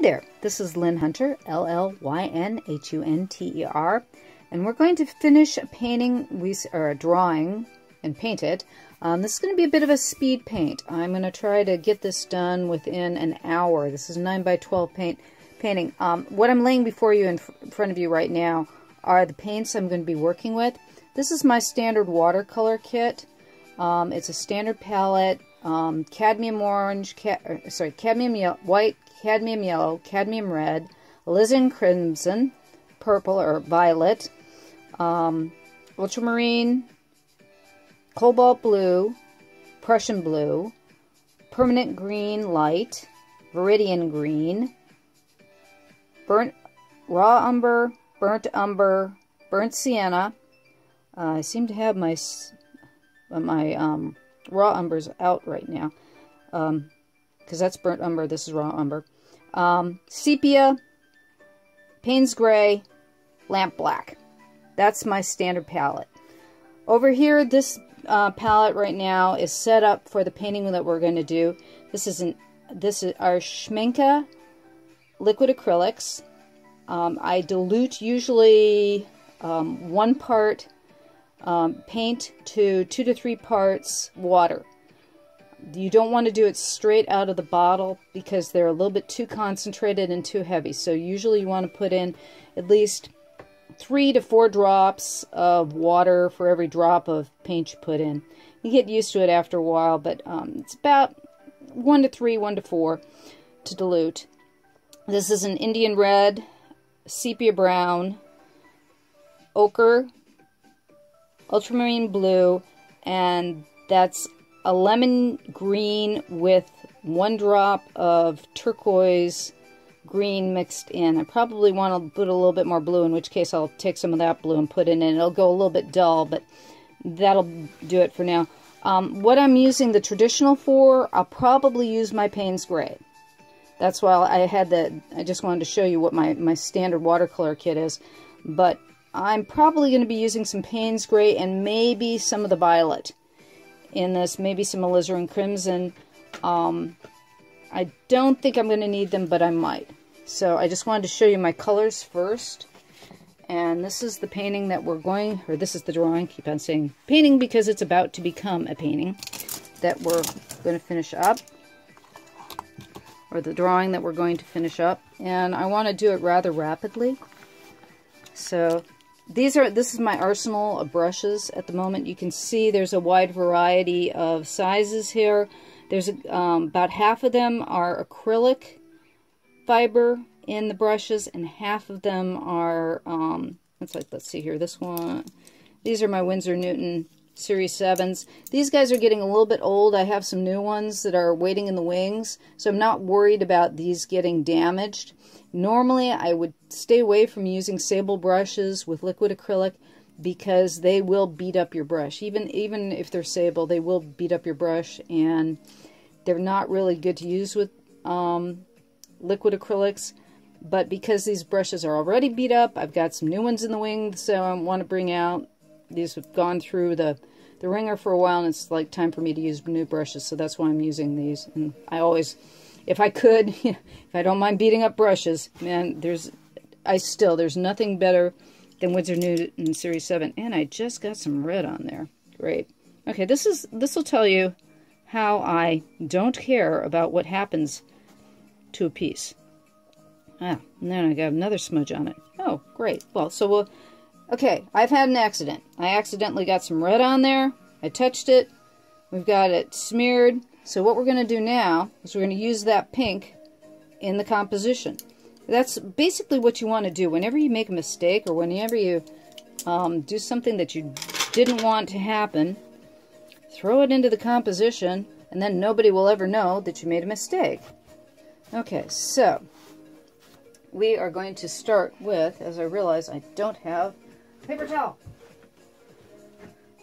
Hi there, this is Llyn Hunter, Llynhunter, and we're going to finish drawing and paint it. This is going to be a bit of a speed paint. I'm going to try to get this done within an hour. This is 9x12 painting. What I'm laying before you in front of you right now are the paints I'm going to be working with. This is my standard watercolor kit. It's a standard palette, cadmium orange, cadmium white, cadmium yellow, cadmium red, alizarin crimson, purple or violet, ultramarine, cobalt blue, Prussian blue, permanent green light, viridian green, burnt raw umber, burnt umber, burnt sienna. I seem to have my raw umbers out right now, because that's burnt umber, this is raw umber, sepia, Payne's gray, lamp black. That's my standard palette. Over here, this palette right now is set up for the painting that we're going to do. This is our Schmincke liquid acrylics. I dilute usually 1 part paint to 2 to 3 parts water. You don't want to do it straight out of the bottle because they're a little bit too concentrated and too heavy. So usually you want to put in at least 3 to 4 drops of water for every drop of paint you put in. You get used to it after a while, but it's about 1 to 3, 1 to 4 to dilute. This is an Indian red, sepia brown, ochre, ultramarine blue, and that's a lemon green with 1 drop of turquoise green mixed in. I probably want to put a little bit more blue, in which case I'll take some of that blue and put it in. It'll go a little bit dull, but that'll do it for now. What I'm using the traditional for, I'll probably use my Payne's gray. That's why I just wanted to show you what my standard watercolor kit is, but I'm probably going to be using some Payne's gray and maybe some of the violet in this, maybe some alizarin crimson. I don't think I'm going to need them, but I might. So I just wanted to show you my colors first. And this is the painting that we're going, or this is the drawing, keep on saying painting because it's about to become a painting that we're going to finish up, or the drawing that we're going to finish up. And I want to do it rather rapidly. So this is my arsenal of brushes at the moment. You can see there's a wide variety of sizes here. There's about half of them are acrylic fiber in the brushes, and half of them are, let's see here, this one, these are my Winsor & Newton Series 7s. These guys are getting a little bit old. I have some new ones that are waiting in the wings, so I'm not worried about these getting damaged. Normally, I would stay away from using sable brushes with liquid acrylic because they will beat up your brush. Even if they're sable, they will beat up your brush, and they're not really good to use with liquid acrylics. But because these brushes are already beat up, I've got some new ones in the wing, so I want to bring out. These have gone through the wringer for a while, and it's like time for me to use new brushes, so that's why I'm using these. And I always, if I could, if I don't mind beating up brushes, man, there's nothing better than Winsor & Newton Series 7. And I just got some red on there. Great. Okay, this will tell you how I don't care about what happens to a piece. Ah, and then I got another smudge on it. Oh, great. Well, so we'll... Okay, I've had an accident. I accidentally got some red on there. I touched it. We've got it smeared. So what we're going to do now is we're going to use that pink in the composition. That's basically what you want to do. Whenever you make a mistake, or whenever you do something that you didn't want to happen, throw it into the composition, and then nobody will ever know that you made a mistake. Okay, so we are going to start with, as I realize I don't have paper towel.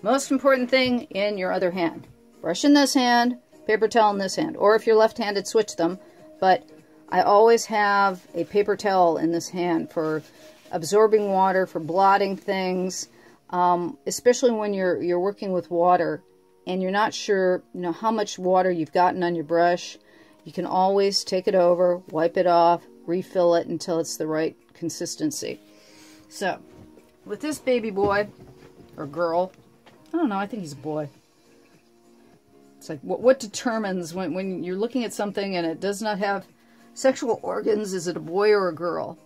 Most important thing in your other hand. Brush in this hand, paper towel in this hand. Or if you're left-handed, switch them. But I always have a paper towel in this hand for absorbing water, for blotting things, especially when you're working with water and you're not sure, how much water you've gotten on your brush. You can always take it over, wipe it off, refill it until it's the right consistency. So, with this baby boy, or girl, I don't know, I think he's a boy. It's like, what determines when you're looking at something and it does not have sexual organs, is it a boy or a girl?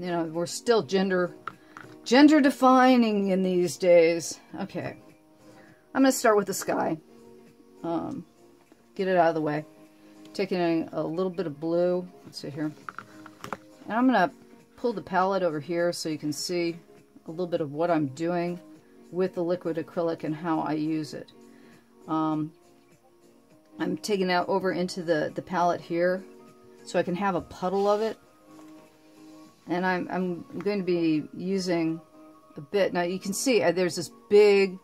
You know, we're still gender defining in these days. Okay, I'm going to start with the sky. Get it out of the way. Taking a little bit of blue. Let's see here. And I'm going to pull the palette over here so you can see a little bit of what I'm doing with the liquid acrylic and how I use it. I'm taking that over into the palette here so I can have a puddle of it. And I'm going to be using a bit. Now you can see there's this big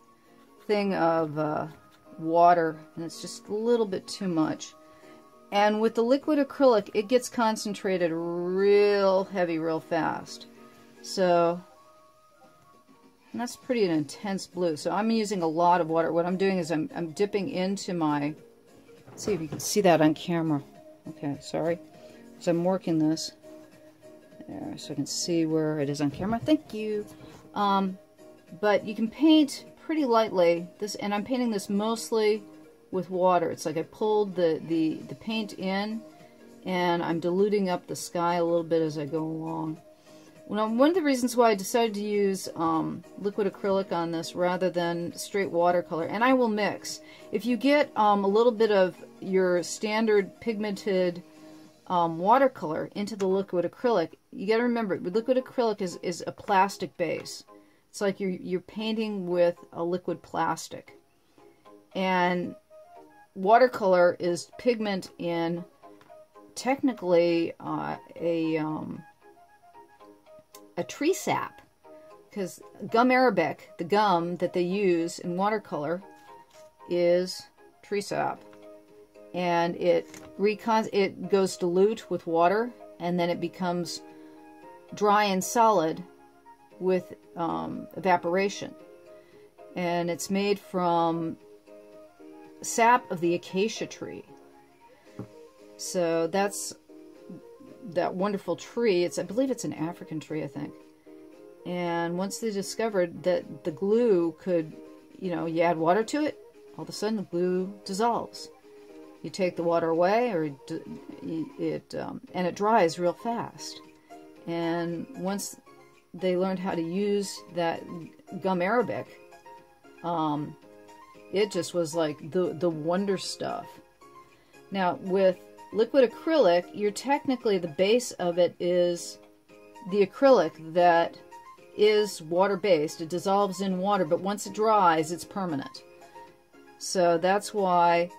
thing of water, and it's just a little bit too much. And with the liquid acrylic, it gets concentrated real heavy, real fast. So, and that's pretty an intense blue. So I'm using a lot of water. What I'm doing is I'm dipping into my, let's see if you can see that on camera. Okay, sorry. So I'm working this. There, so I can see where it is on camera. Thank you. But you can paint pretty lightly this, and I'm painting this mostly with water. It's like I pulled the paint in, and I'm diluting up the sky a little bit as I go along. Now, one of the reasons why I decided to use liquid acrylic on this rather than straight watercolor, and I will mix. If you get a little bit of your standard pigmented watercolor into the liquid acrylic, you got to remember, liquid acrylic is a plastic base. It's like you're painting with a liquid plastic, and watercolor is pigment in technically a tree sap, because gum arabic, the gum that they use in watercolor, is tree sap, and it goes dilute with water, and then it becomes dry and solid with evaporation. And it's made from sap of the acacia tree. So that's that wonderful tree. It's, I believe it's an African tree, I think. And once they discovered that the glue could, you know, you add water to it, all of a sudden the glue dissolves. You take the water away, or and it dries real fast. And once they learned how to use that gum arabic, it just was like the wonder stuff. Now with liquid acrylic, you're technically, the base of it is the acrylic that is water-based. It dissolves in water, but once it dries, it's permanent. So that's why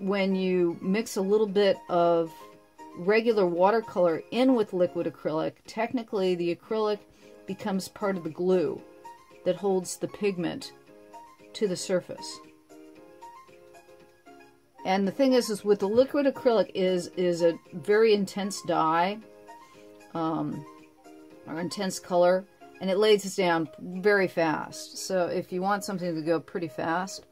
when you mix a little bit of regular watercolor in with liquid acrylic, technically the acrylic becomes part of the glue that holds the pigment to the surface. And the thing is with the liquid acrylic is a very intense dye, or intense color, and it lays down very fast. So if you want something to go pretty fast,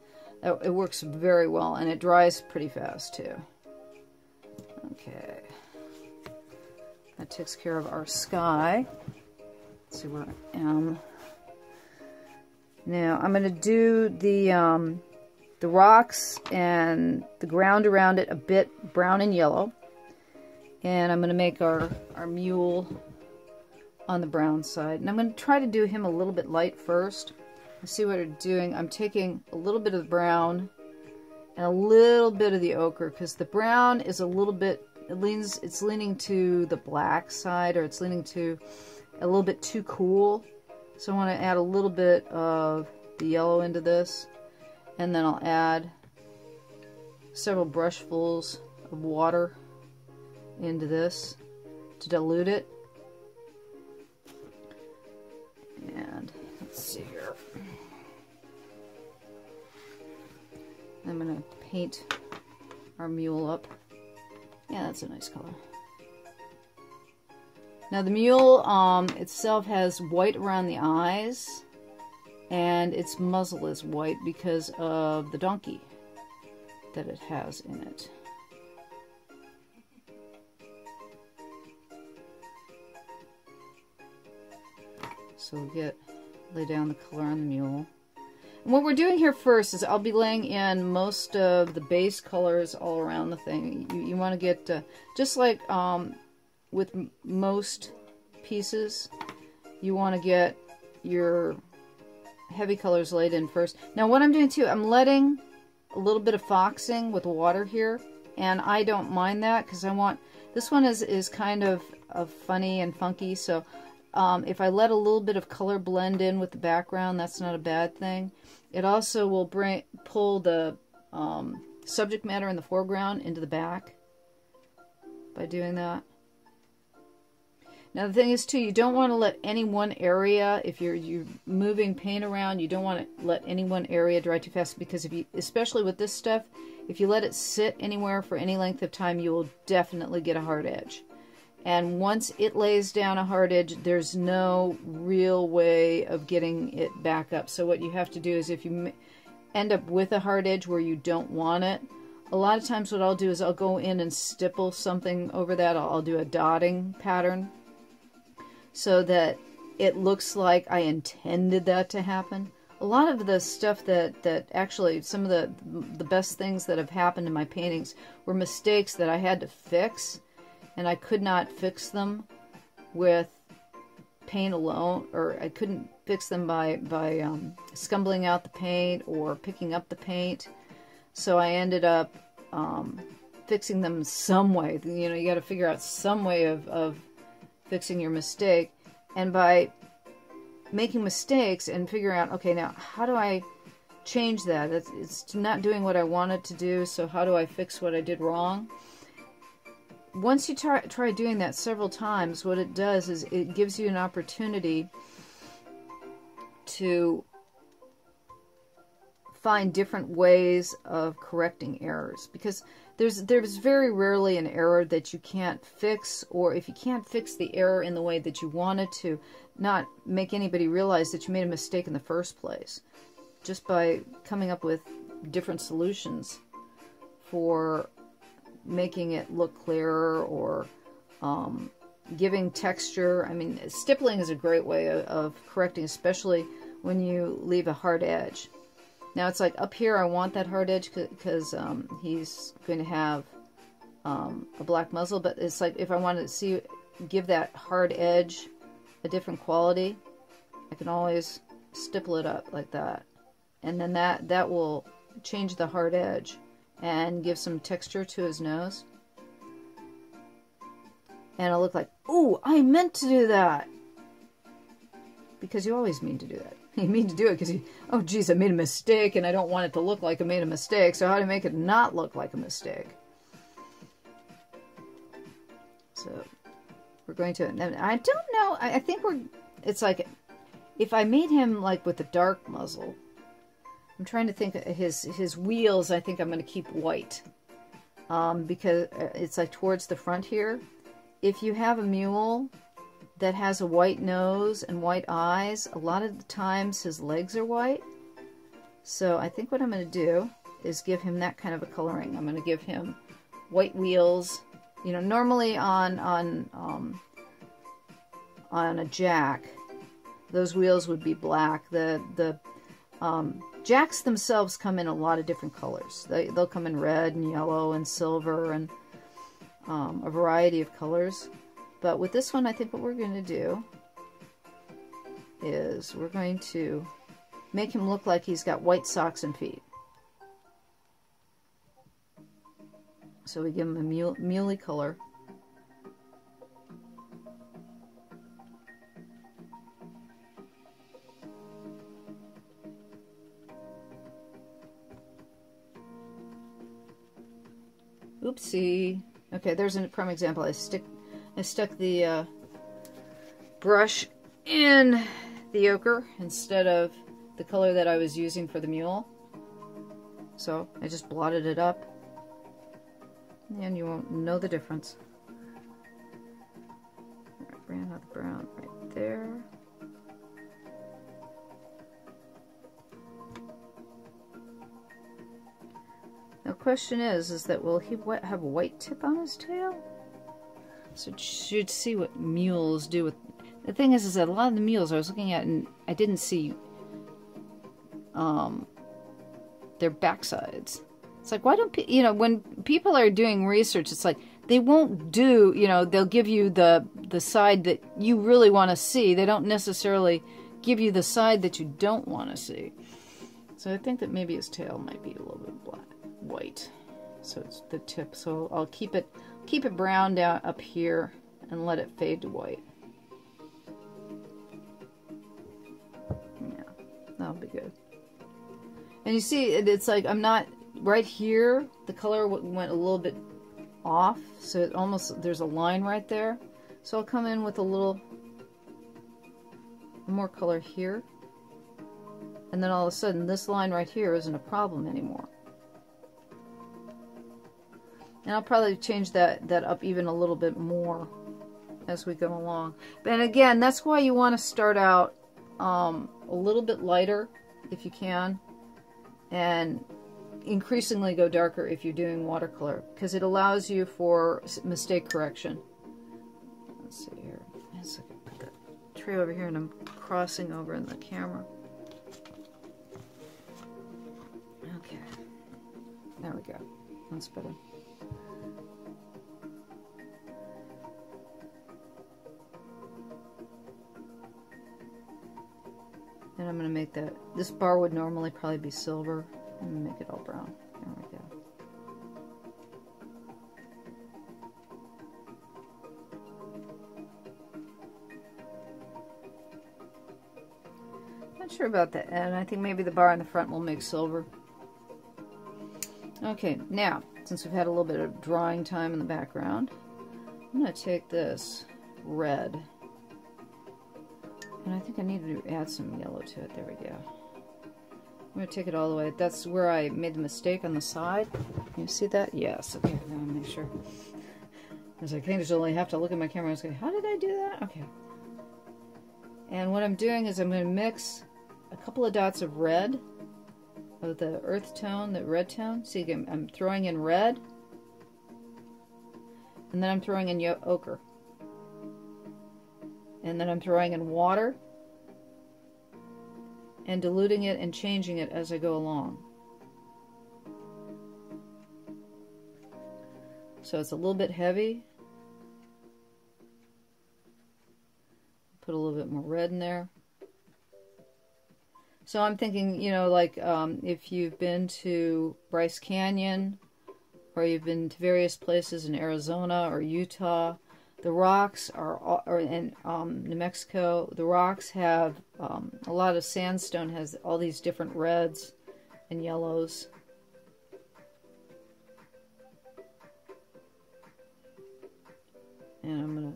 it works very well, and it dries pretty fast too. Okay, that takes care of our sky. Let's see where I am. Now I'm going to do the rocks and the ground around it a bit brown and yellow, and I'm going to make our mule on the brown side. And I'm going to try to do him a little bit light first. See what I'm doing. I'm taking a little bit of the brown and a little bit of the ochre, because the brown is a little bit, it's leaning to the black side, or it's leaning to a little bit too cool. So I want to add a little bit of the yellow into this, and then I'll add several brushfuls of water into this to dilute it. And let's see here. I'm going to paint our mule up. Yeah, that's a nice color. Now the mule itself has white around the eyes, and its muzzle is white because of the donkey that it has in it. So we get, lay down the color on the mule. And what we're doing here first is I'll be laying in most of the base colors all around the thing. You want to get, just like with most pieces, you want to get your heavy colors laid in first. Now what I'm doing too, I'm letting a little bit of foxing with water here, and I don't mind that because I want, this one is kind of funny and funky, so if I let a little bit of color blend in with the background, that's not a bad thing. It also will pull the subject matter in the foreground into the back by doing that. Now the thing is too, you don't want to let any one area, if you're moving paint around, you don't want to let any one area dry too fast, because if you, especially with this stuff, if you let it sit anywhere for any length of time, you will definitely get a hard edge. And once it lays down a hard edge, there's no real way of getting it back up. So what you have to do is, if you end up with a hard edge where you don't want it, a lot of times what I'll do is I'll go in and stipple something over that. I'll do a dotting pattern, so that it looks like I intended that to happen. A lot of the stuff that actually, some of the best things that have happened in my paintings were mistakes that I had to fix, and I could not fix them with paint alone, or I couldn't fix them by scumbling out the paint or picking up the paint. So I ended up fixing them some way. You know, you got to figure out some way of fixing your mistake, and by making mistakes and figuring out, okay, now how do I change that? It's not doing what I wanted to do, so how do I fix what I did wrong? Once you try doing that several times, what it does is it gives you an opportunity to find different ways of correcting errors, because there's very rarely an error that you can't fix, or if you can't fix the error in the way that you wanted to, not make anybody realize that you made a mistake in the first place, just by coming up with different solutions for making it look clearer, or giving texture. I mean, stippling is a great way of correcting, especially when you leave a hard edge. Now it's like up here, I want that hard edge because he's going to have a black muzzle, but it's like if I wanted to see, give that hard edge a different quality, I can always stipple it up like that. And then that will change the hard edge and give some texture to his nose. And it'll look like, oh, I meant to do that! Because you always mean to do that. You mean to do it because you, oh geez, I made a mistake and I don't want it to look like I made a mistake, so how do I make it not look like a mistake? So we're going to, and I don't know, I think we're, it's like, if I made him like with a dark muzzle, I'm trying to think, his wheels, I think I'm going to keep white. Because it's like towards the front here. If you have a mule that has a white nose and white eyes, a lot of the times his legs are white. So I think what I'm going to do is give him that kind of a coloring. I'm going to give him white wheels. You know, normally on a jack, those wheels would be black. The jacks themselves come in a lot of different colors. They'll come in red and yellow and silver and a variety of colors. But with this one, I think what we're going to do is we're going to make him look like he's got white socks and feet. So we give him a muley color. Oopsie. Okay, there's a prime example. I stuck the brush in the ochre instead of the color that I was using for the mule. So I just blotted it up, and you won't know the difference. Right, ran out the brown right there. Now question is that will he have a white tip on his tail? So you should see what mules do with, The thing is that a lot of the mules I was looking at, and I didn't see their backsides. It's like, why don't you know, when people are doing research, it's like they won't do, you know, they'll give you the side that you really want to see. They don't necessarily give you the side that you don't want to see. So I think that maybe his tail might be a little bit black, white. So it's the tip. So I'll keep it brown down up here and let it fade to white. Yeah, that'll be good. And you see, it's like I'm not right here. The color went a little bit off, so it almost there's a line right there. So I'll come in with a little more color here. And then all of a sudden, this line right here isn't a problem anymore. And I'll probably change that up even a little bit more as we go along. And again, that's why you want to start out a little bit lighter if you can, and increasingly go darker if you're doing watercolor, because it allows you for mistake correction. Let's see here. Let's put that tree over here, and I'm crossing over in the camera. Okay. There we go. That's better. And I'm going to make that, this bar would normally probably be silver, and make it all brown. There we go. Not sure about that, and I think maybe the bar in the front will make silver. Okay, now, since we've had a little bit of drawing time in the background, I'm going to take this red. And I think I need to add some yellow to it. There we go. I'm going to take it all the way. That's where I made the mistake on the side. You see that? Yes. Okay, now I'll make sure. Because I can't just only have to look at my camera and say, how did I do that? Okay. And what I'm doing is I'm going to mix a couple of dots of red, of the earth tone, the red tone. See, I'm throwing in red. And then I'm throwing in ochre. And then I'm throwing in water and diluting it and changing it as I go along. So it's a little bit heavy. Put a little bit more red in there. So I'm thinking, you know, like if you've been to Bryce Canyon, or you've been to various places in Arizona or Utah, the rocks are in New Mexico. The rocks have a lot of sandstone has all these different reds and yellows. And I'm gonna.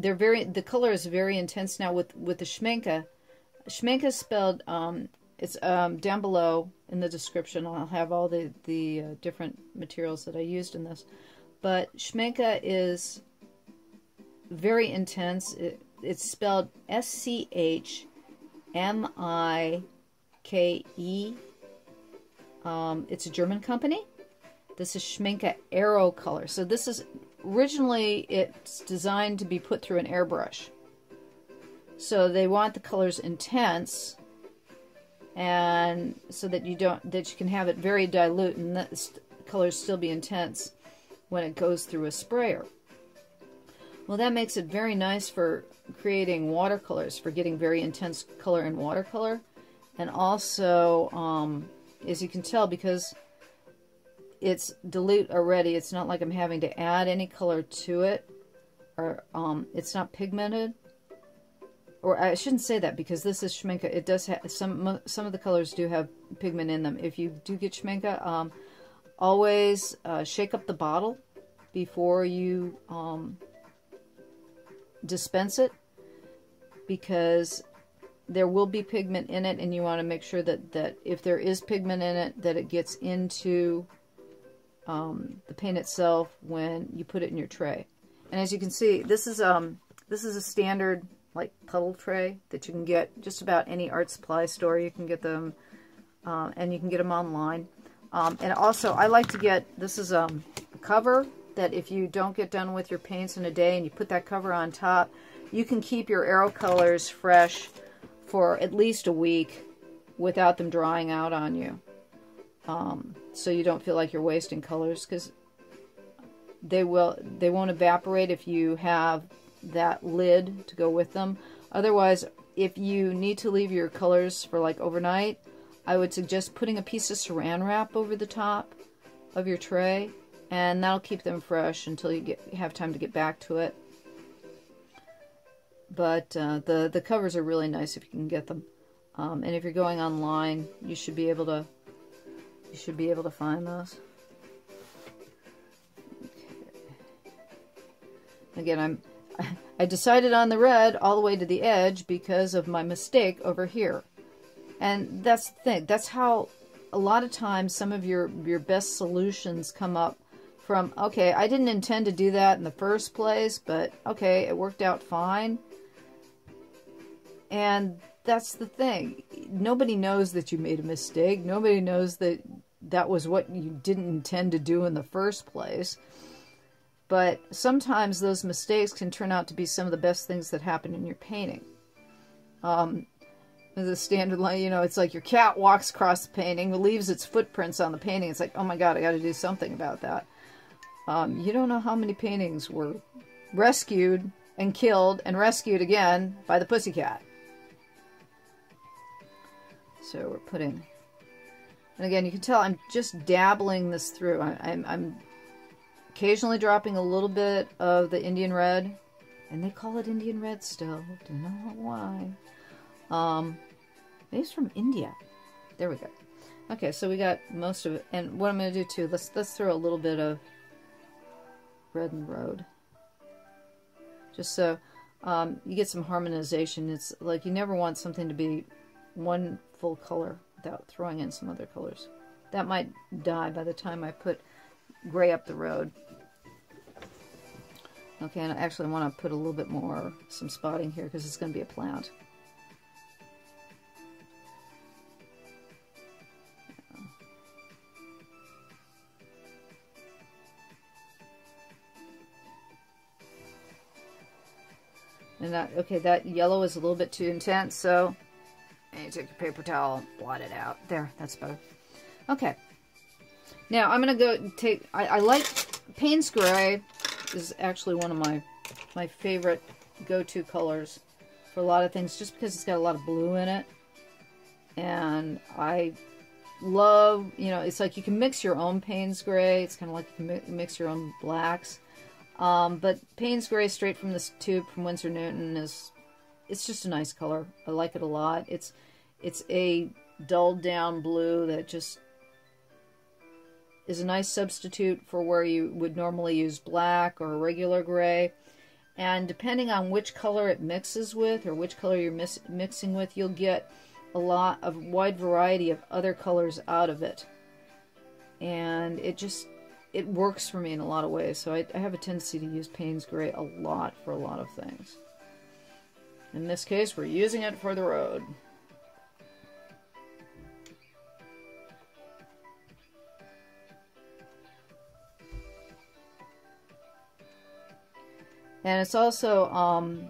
They're very. The color is very intense now with the Schmincke. Schmincke is spelled. It's down below in the description. I'll have all the different materials that I used in this. But Schmincke is very intense. It's spelled S-C-H-M-I-K-E. It's a German company. This is Schmincke Aero Colors. So this is originally it's designed to be put through an airbrush. So they want the colors intense, and so that you can have it very dilute and the colors still be intense when it goes through a sprayer. Well, that makes it very nice for creating watercolors, for getting very intense color in watercolor. And also, as you can tell, because it's dilute already, it's not like I'm having to add any color to it, or it's not pigmented. Or I shouldn't say that, because this is Schmincke. It does have some of the colors do have pigment in them. If you do get Schmincke, always shake up the bottle before you dispense it, because there will be pigment in it, and you want to make sure that if there is pigment in it, that it gets into the paint itself when you put it in your tray. And as you can see, this is a standard like puddle tray that you can get just about any art supply store. You can get them, and you can get them online. And also, I like to get this is a cover. That if you don't get done with your paints in a day and you put that cover on top, you can keep your Aero Colors fresh for at least a week without them drying out on you. So you don't feel like you're wasting colors, because they won't evaporate if you have that lid to go with them. Otherwise, if you need to leave your colors for like overnight, I would suggest putting a piece of saran wrap over the top of your tray, and that'll keep them fresh until you have time to get back to it. But the covers are really nice if you can get them, and if you're going online, you should be able to find those. Okay. Again, I decided on the red all the way to the edge because of my mistake over here, and that's the thing. That's how a lot of times some of your best solutions come up from, okay, I didn't intend to do that in the first place, but okay, it worked out fine. And that's the thing. Nobody knows that you made a mistake. Nobody knows that that was what you didn't intend to do in the first place. But sometimes those mistakes can turn out to be some of the best things that happen in your painting. The standard line, you know, it's like your cat walks across the painting, leaves its footprints on the painting. It's like, oh my God, I got to do something about that. You don't know how many paintings were rescued and killed and rescued again by the pussycat. So we're putting, and again, you can tell I'm just dabbling this through. I'm occasionally dropping a little bit of the Indian red, and they call it Indian red still. Don't know why. Maybe it's from India. There we go. Okay, so we got most of it, and what I'm going to do too, let's throw a little bit of red in the road, just so you get some harmonization. It's like you never want something to be one full color without throwing in some other colors. That might die by the time I put gray up the road. Okay, and I actually want to put a little bit more, some spotting here, because it's going to be a plant. And that, okay, that yellow is a little bit too intense, so and you take your paper towel, blot it out. There, that's better. Okay. Now I'm gonna go take. I like Payne's gray. This is actually one of my favorite go-to colors for a lot of things, just because it's got a lot of blue in it. And I love, you know, it's like you can mix your own Payne's gray. It's kind of like you can mix your own blacks. But Payne's gray straight from this tube from Winsor & Newton is, it's just a nice color. I like it a lot. It's a dulled down blue that just is a nice substitute for where you would normally use black or regular gray. And depending on which color it mixes with, or which color you're mixing with, you'll get a lot of wide variety of other colors out of it. And it just, it works for me in a lot of ways, so I have a tendency to use Payne's gray a lot for a lot of things. In this case, we're using it for the road. And it's also,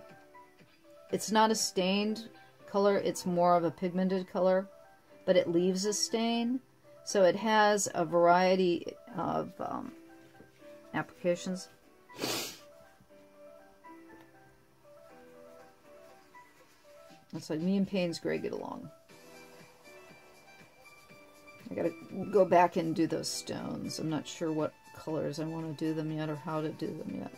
it's not a stained color, it's more of a pigmented color, but it leaves a stain. So it has a variety of applications. It's like me and Payne's gray get along. I gotta go back and do those stones. I'm not sure what colors I want to do them yet, or how to do them yet.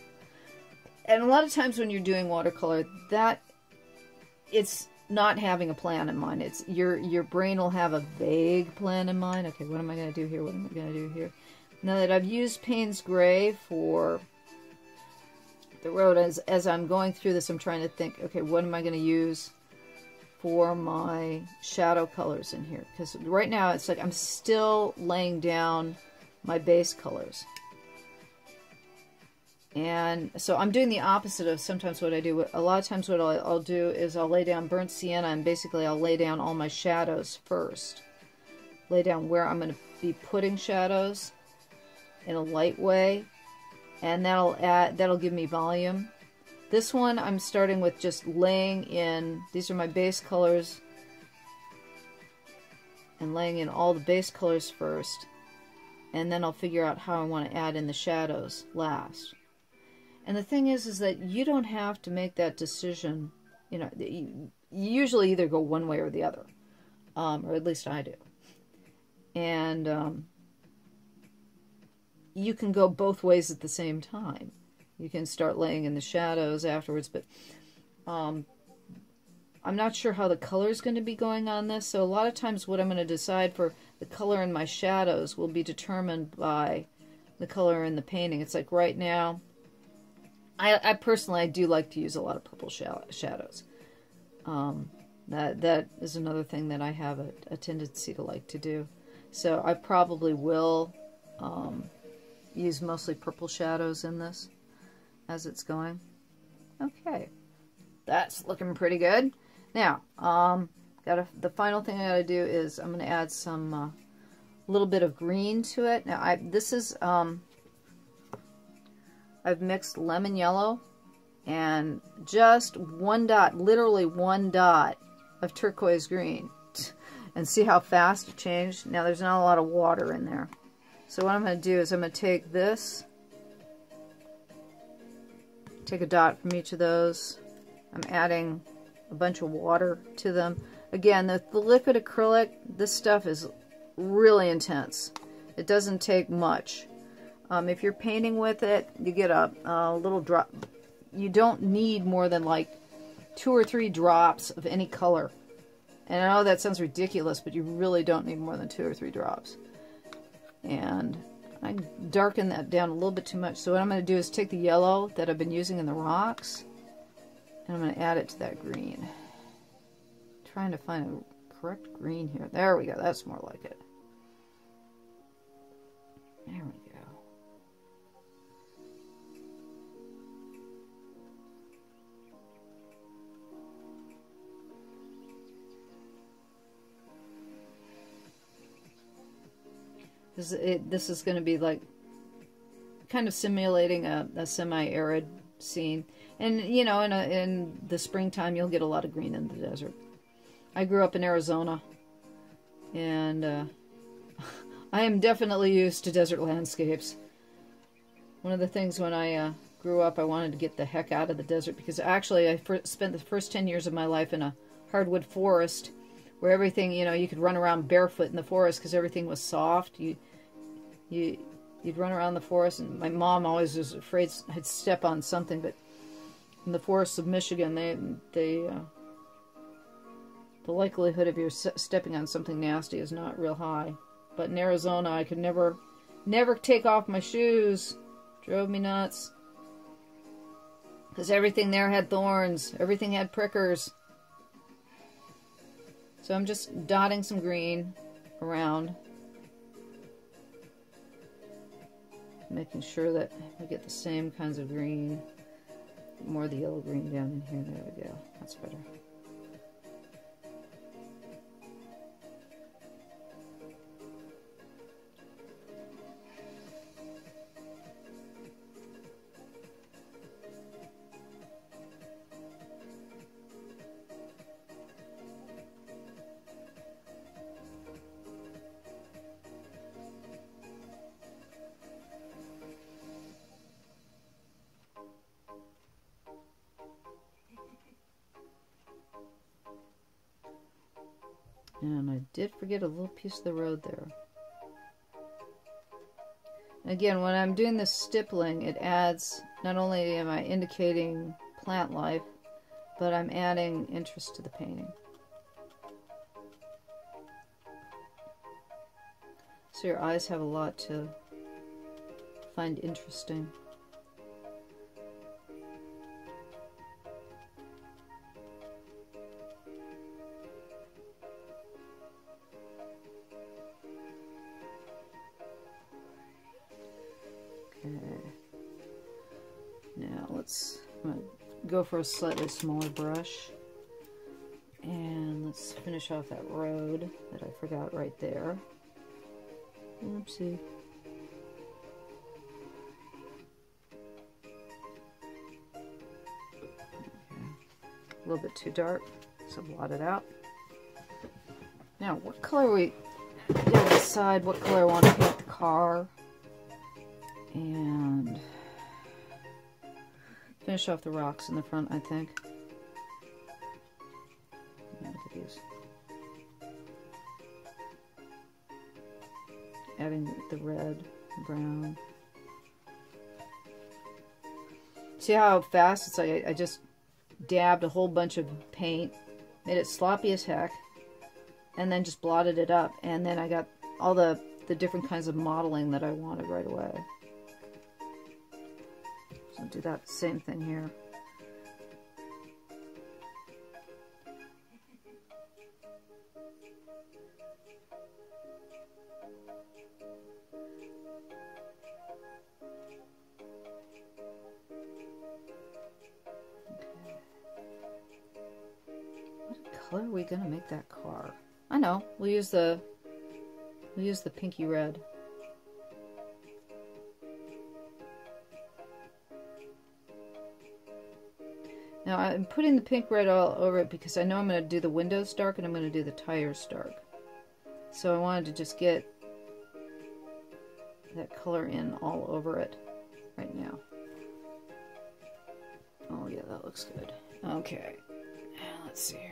And a lot of times when you're doing watercolor, that it's not having a plan in mind. It's your brain will have a vague plan in mind. Okay, what am I going to do here? What am I going to do here? Now that I've used Payne's gray for the road, as I'm going through this, I'm trying to think, okay, what am I going to use for my shadow colors in here? Because right now it's like I'm still laying down my base colors. And so I'm doing the opposite of sometimes what I do. A lot of times what I'll do is I'll lay down burnt sienna, and basically I'll lay down all my shadows first. Lay down where I'm going to be putting shadows in a light way, and that'll give me volume. This one I'm starting with just laying in, these are my base colors, and laying in all the base colors first, and then I'll figure out how I want to add in the shadows last. And the thing is that you don't have to make that decision, you know, you usually either go one way or the other, or at least I do. And you can go both ways at the same time. You can start laying in the shadows afterwards, but I'm not sure how the color is going to be going on this, so a lot of times what I'm going to decide for the color in my shadows will be determined by the color in the painting. It's like right now, I personally, I do like to use a lot of purple shadows. That is another thing that I have a tendency to like to do. So I probably will use mostly purple shadows in this as it's going. Okay, that's looking pretty good. Now, the final thing I gotta do is I'm gonna add some little bit of green to it. Now, this is I've mixed lemon yellow and just one dot, literally one dot of turquoise green, and see how fast it changed. Now there's not a lot of water in there. So what I'm going to do is I'm going to take this, take a dot from each of those. I'm adding a bunch of water to them. Again, the liquid acrylic, this stuff is really intense. It doesn't take much. If you're painting with it, you get a little drop. You don't need more than like 2 or 3 drops of any color. And I know that sounds ridiculous, but you really don't need more than 2 or 3 drops. And I darken that down a little bit too much. So what I'm going to do is take the yellow that I've been using in the rocks, and I'm going to add it to that green. I'm trying to find a correct green here. There we go. That's more like it. There we go. This is going to be like kind of simulating a semi-arid scene. And, you know, in the springtime, you'll get a lot of green in the desert. I grew up in Arizona, and I am definitely used to desert landscapes. One of the things when I grew up, I wanted to get the heck out of the desert, because actually I spent the first 10 years of my life in a hardwood forest, where everything, you know, you could run around barefoot in the forest because everything was soft. You'd run around the forest, and my mom always was afraid I'd step on something. But in the forests of Michigan, the likelihood of you stepping on something nasty is not real high. But in Arizona, I could never take off my shoes. Drove me nuts, because everything there had thorns. Everything had prickers. So I'm just dotting some green around, making sure that we get the same kinds of green, more of the yellow green down in here. There we go, that's better. And I did forget a little piece of the road there. Again, when I'm doing this stippling, it adds, not only am I indicating plant life, but I'm adding interest to the painting. So your eyes have a lot to find interesting. Go for a slightly smaller brush, and let's finish off that road that I forgot right there. Oopsie. a little bit too dark, so blot it out. Now, what color we did decide what color I want to paint the car, and finish off the rocks in the front, I think. Yeah, look at these. Adding the red, brown. See how fast it's like I just dabbed a whole bunch of paint, made it sloppy as heck, and then just blotted it up, and then I got all the different kinds of modeling that I wanted right away. So I'll do that same thing here. What are we gonna make that car? I know, we'll use the pinky red. Now I'm putting the pink red all over it because I know I'm gonna do the windows dark and I'm gonna do the tires dark. So I wanted to just get that color in all over it right now. Oh yeah, that looks good. Okay, now let's see here.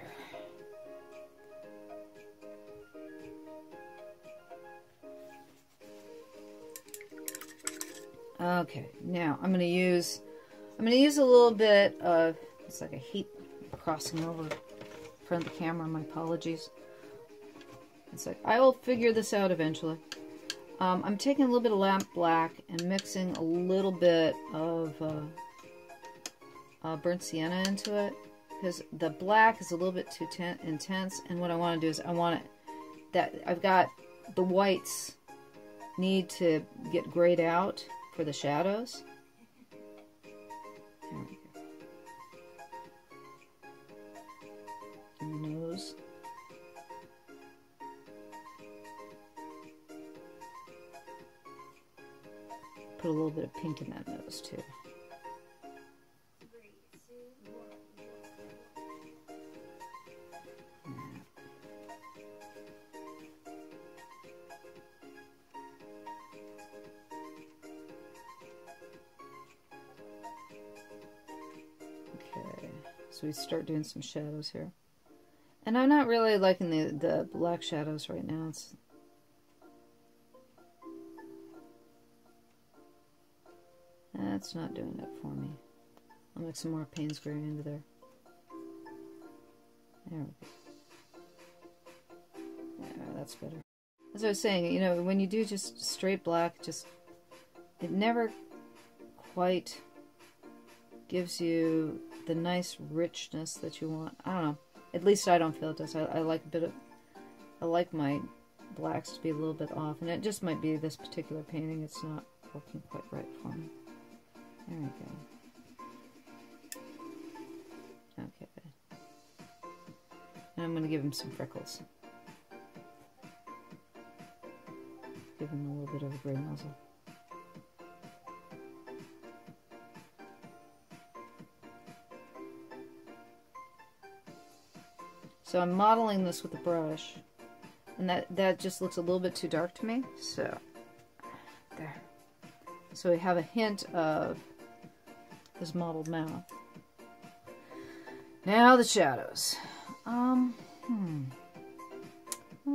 Okay, now I'm gonna use a little bit of, it's like a heat crossing over in front of the camera, my apologies. It's like, I will figure this out eventually. I'm taking a little bit of lamp black and mixing a little bit of burnt sienna into it, because the black is a little bit too intense, and what I want to do is I've got the whites need to get grayed out for the shadows. There we go. And the nose. Put a little bit of pink in that nose too. So we start doing some shadows here. And I'm not really liking the black shadows right now. It's... That's not doing it for me. I'll make some more Payne's gray into there. There we go. Yeah, that's better. As I was saying, you know, when you do just straight black, just... It never quite gives you the nice richness that you want. I don't know. At least I don't feel it does. I like a bit of... I like my blacks to be a little bit off, and it just might be this particular painting. It's not working quite right for me. There we go. Okay. And I'm going to give him some freckles. Give him a little bit of a gray muzzle. So I'm modeling this with a brush, and that just looks a little bit too dark to me, so there. So we have a hint of this modeled mouth. Now the shadows. I'm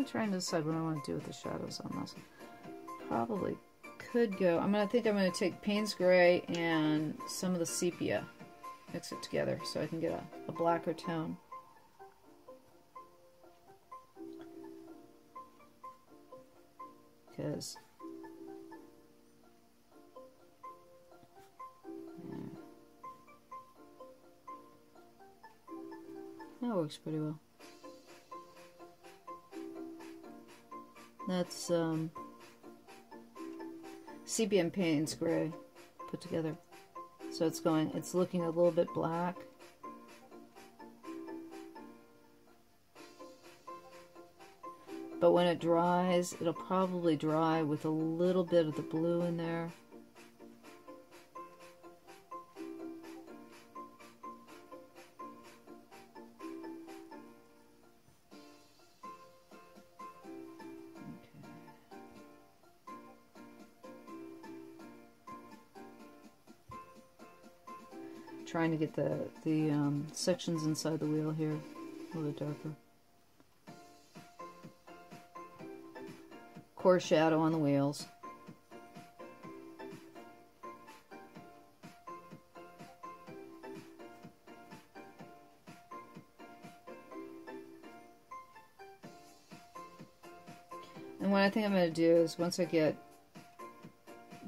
trying to decide what I want to do with the shadows on this. Probably could go, I think I'm gonna take Payne's gray and some of the sepia, mix it together so I can get a blacker tone. Because that works pretty well. That's sepia and Payne's gray put together. So it's going, it's looking a little bit black. But when it dries, it'll probably dry with a little bit of the blue in there. trying to get the sections inside the wheel here a little darker. Core shadow on the wheels. And what I think I'm going to do is, once I get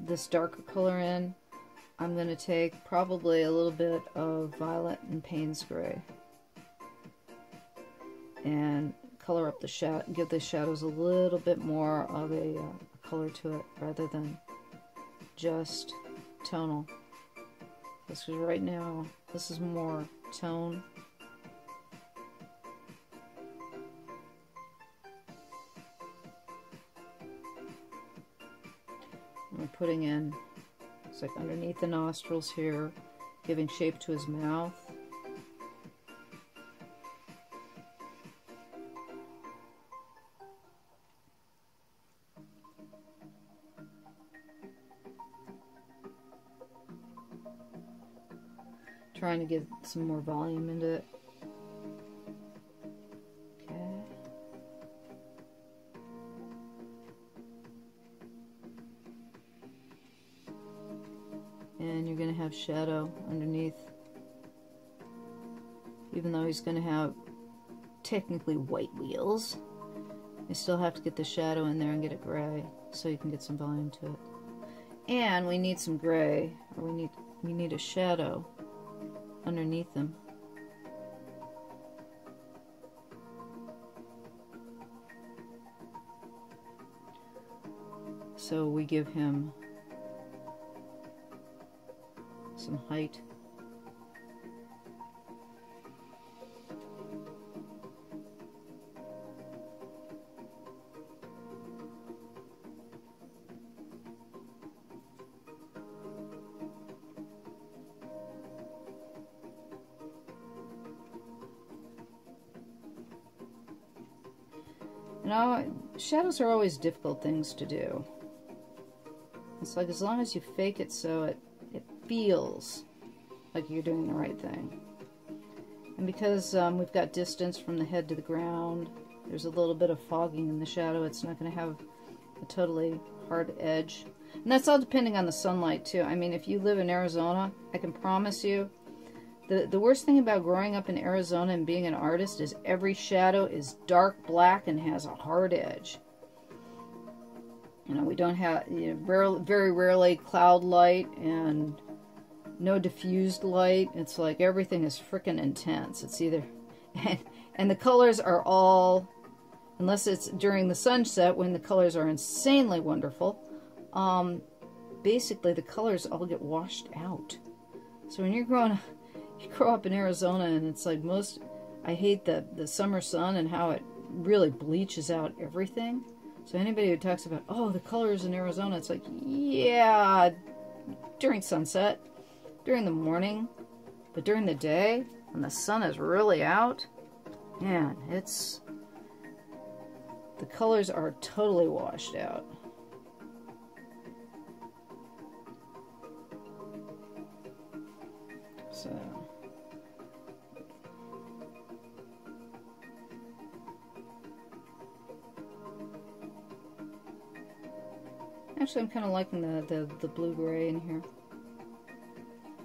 this darker color in, I'm going to take probably a little bit of violet and Payne's gray and color up the shadow, give the shadows a little bit more of a color to it rather than just tonal. Because right now, this is more tone. Putting in, it's like underneath the nostrils here, giving shape to his mouth. Trying to get some more volume into it. Shadow underneath, even though he's going to have technically white wheels, you still have to get the shadow in there and get it gray so you can get some volume to it. And we need some gray, or we need a shadow underneath them. So we give him some height. You know, shadows are always difficult things to do. It's like, as long as you fake it so it feels like you're doing the right thing. And because we've got distance from the head to the ground, there's a little bit of fogging in the shadow. It's not going to have a totally hard edge. And that's all depending on the sunlight too. I mean, if you live in Arizona, I can promise you, the worst thing about growing up in Arizona and being an artist is every shadow is dark black and has a hard edge. You know, we don't have, you know, very rarely cloud light and no diffused light. It's like everything is frickin' intense. It's either, and the colors are all, unless it's during the sunset when the colors are insanely wonderful, basically the colors all get washed out. So when you're you grow up in Arizona, and it's like I hate the summer sun and how it really bleaches out everything. So anybody who talks about, oh, the colors in Arizona, it's like, yeah, during sunset, during the morning, but during the day, when the sun is really out, man, it's, the colors are totally washed out. So, actually, I'm kind of liking the blue-gray in here.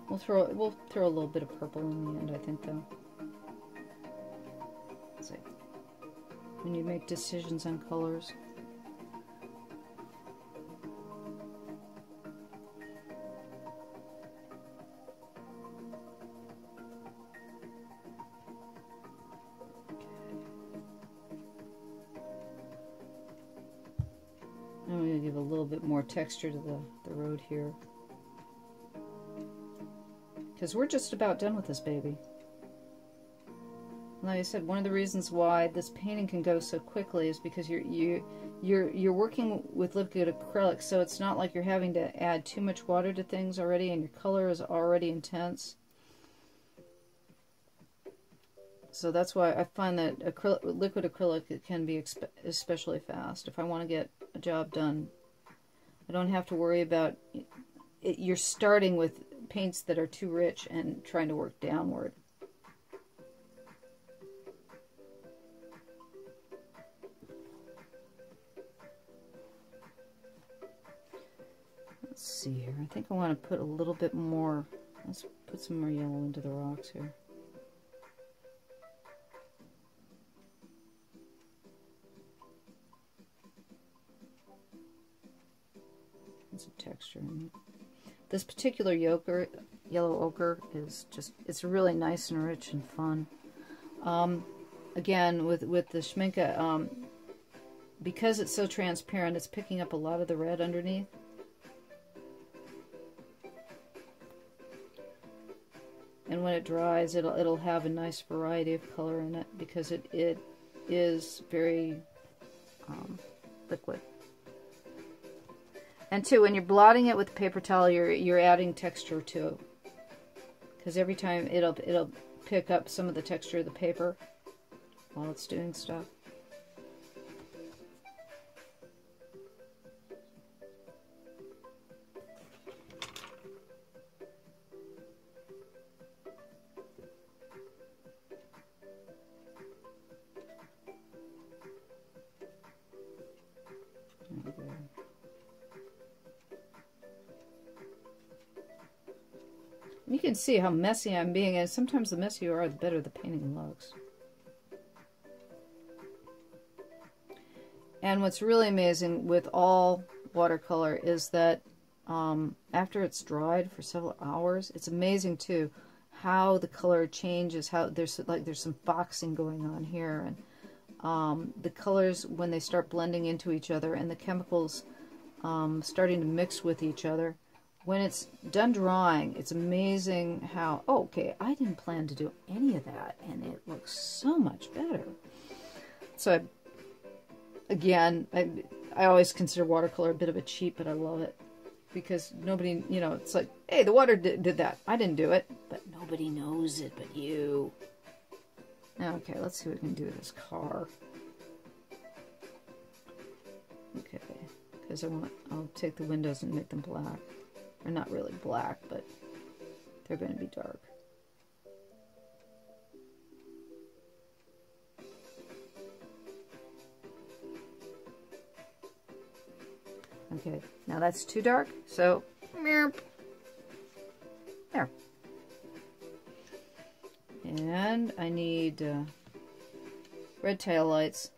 We'll throw a little bit of purple in the end, I think, though. It's like when you make decisions on colors. I'm going to give a little bit more texture to the road here, because we're just about done with this baby. Like I said, one of the reasons why this painting can go so quickly is because you're working with liquid acrylic, so it's not like you're having to add too much water to things already, and your color is already intense. So that's why I find that liquid acrylic, it can be especially fast. If I want to get a job done, I don't have to worry about it. You're starting with paints that are too rich and trying to work downward. Let's see here. I think I want to put a little bit more. Let's put some more yellow into the rocks here. There's a texture in it. This particular yellow ochre is just, it's really nice and rich and fun. Again, with the Schmincke, because it's so transparent, it's picking up a lot of the red underneath. And when it dries, it'll have a nice variety of color in it because it is very liquid. And too, when you're blotting it with a paper towel, you're adding texture too, because every time it'll pick up some of the texture of the paper while it's doing stuff. You can see how messy I'm being, and sometimes the messier you are, the better the painting looks. And what's really amazing with all watercolor is that after it's dried for several hours, it's amazing too how the color changes. How there's some foxing going on here, and the colors when they start blending into each other, and the chemicals starting to mix with each other. When it's done drying, it's amazing how, oh, okay, I didn't plan to do any of that, and it looks so much better. So, again, I always consider watercolor a bit of a cheat, but I love it. Because nobody, you know, it's like, hey, the water did that. I didn't do it, but nobody knows it but you. Okay, let's see what we can do with this car. Okay, because I'll take the windows and make them black. Or not really black, but they're going to be dark. Okay, now that's too dark, so there. And I need red tail lights.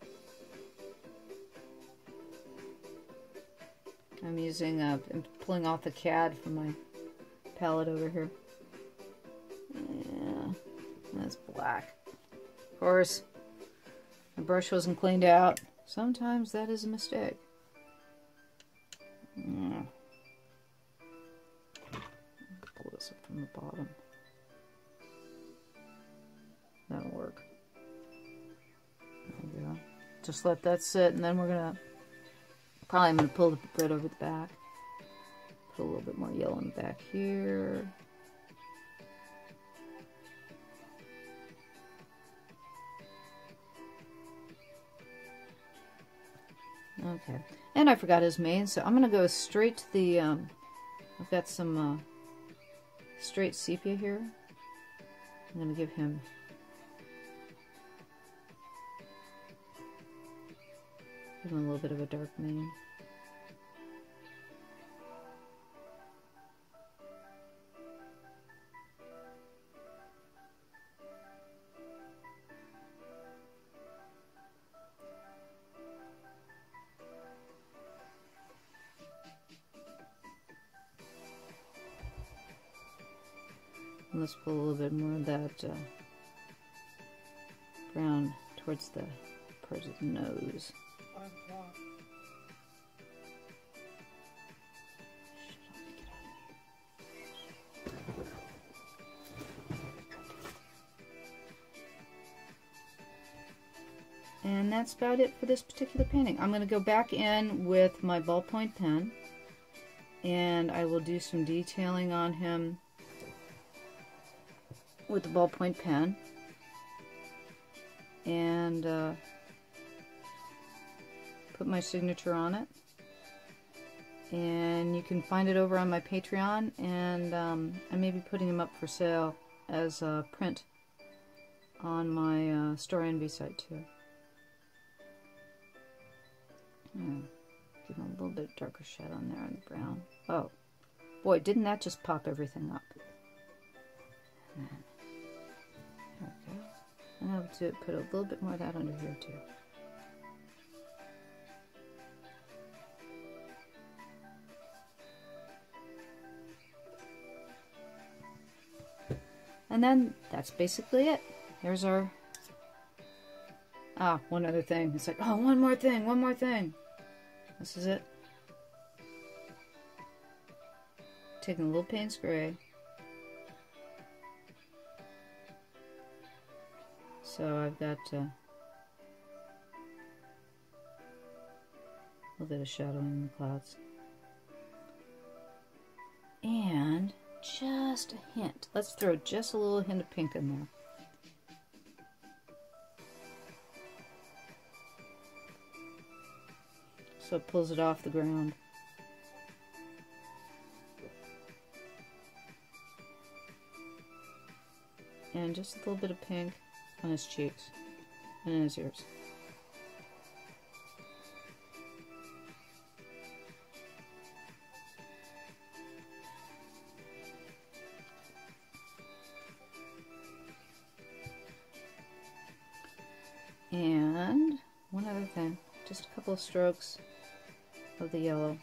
I'm using pulling off the cad from my palette over here. Yeah, that's black. Of course, my brush wasn't cleaned out. Sometimes that is a mistake. Yeah. Pull this up from the bottom. That'll work. There we go. Just let that sit, and then we're gonna. Probably I'm going to pull the red over the back. Put a little bit more yellow in the back here. Okay. And I forgot his mane, so I'm going to go straight to the... I've got some straight sepia here. I'm going to give him... a little bit of a dark mane. And let's pull a little bit more of that brown towards the parts of the nose. And that's about it for this particular painting. I'm going to go back in with my ballpoint pen, and I will do some detailing on him with the ballpoint pen. And put my signature on it. and you can find it over on my Patreon, and I may be putting them up for sale as a print on my Story Envy site too. Give them a little bit of darker shade on there on the brown. Oh, boy, didn't that just pop everything up? And then, okay, and I'll put a little bit more of that under here too. And then that's basically it. There's our... Ah, one other thing. It's like, oh, one more thing, one more thing. This is it. Taking a little Payne's gray. So I've got a little bit of shadowing in the clouds. And... just a hint. Let's throw just a little hint of pink in there. So it pulls it off the ground. And just a little bit of pink on his cheeks and in his ears. And one other thing, just a couple of strokes of the yellow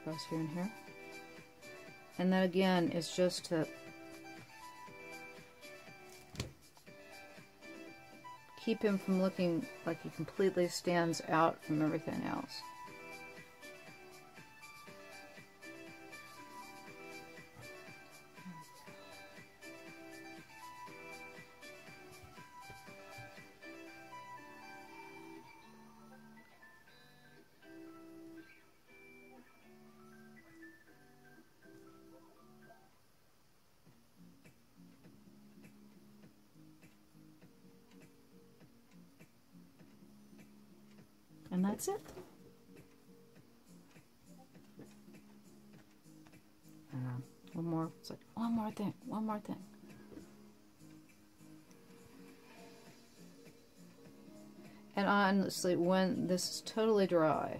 across here and here. And that again is just to keep him from looking like he completely stands out from everything else. And that's it. One more. It's like, one more thing, one more thing. And honestly, when this is totally dry,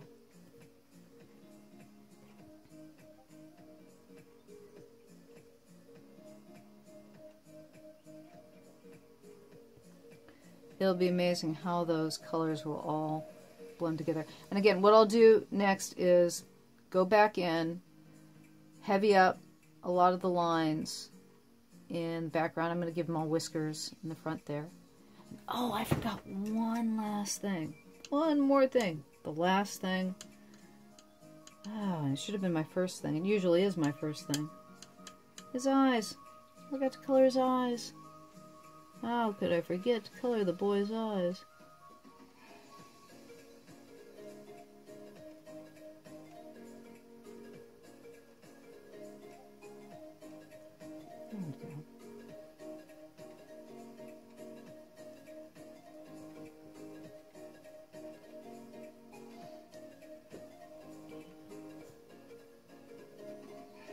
it'll be amazing how those colors will all blend together. And again, what I'll do next is go back in, heavy up a lot of the lines in the background. I'm going to give them all whiskers in the front there. And, oh, I forgot one last thing. One more thing. The last thing. Oh, it should have been my first thing. It usually is my first thing. His eyes. I forgot to color his eyes. How could I forget to color the boy's eyes?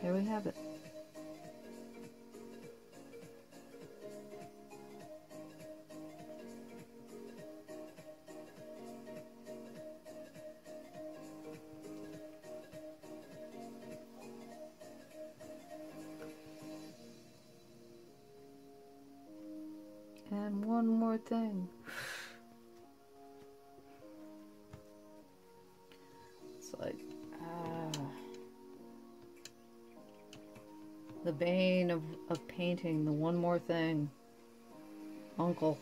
There we have it. And one more thing. It's like, the bane of painting, the one more thing. Uncle.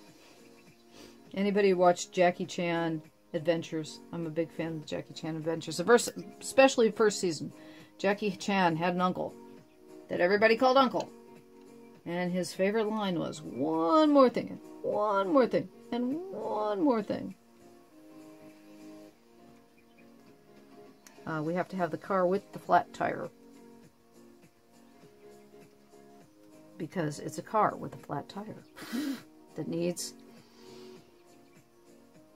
Anybody who watched Jackie Chan Adventures, I'm a big fan of Jackie Chan Adventures, especially first season. Jackie Chan had an uncle that everybody called Uncle. And his favorite line was, one more thing, and one more thing, and one more thing. We have to have the car with the flat tire. Because it's a car with a flat tire that needs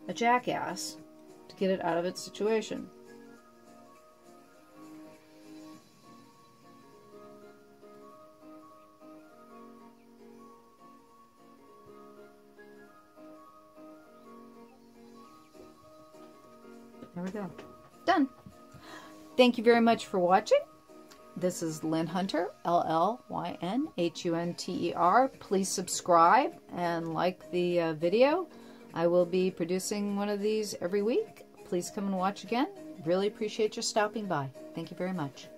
a jackass to get it out of its situation. There we go. Done. Thank you very much for watching. This is Llyn Hunter, LLYNHUNTER. Please subscribe and like the video. I will be producing one of these every week. Please come and watch again. Really appreciate you stopping by. Thank you very much.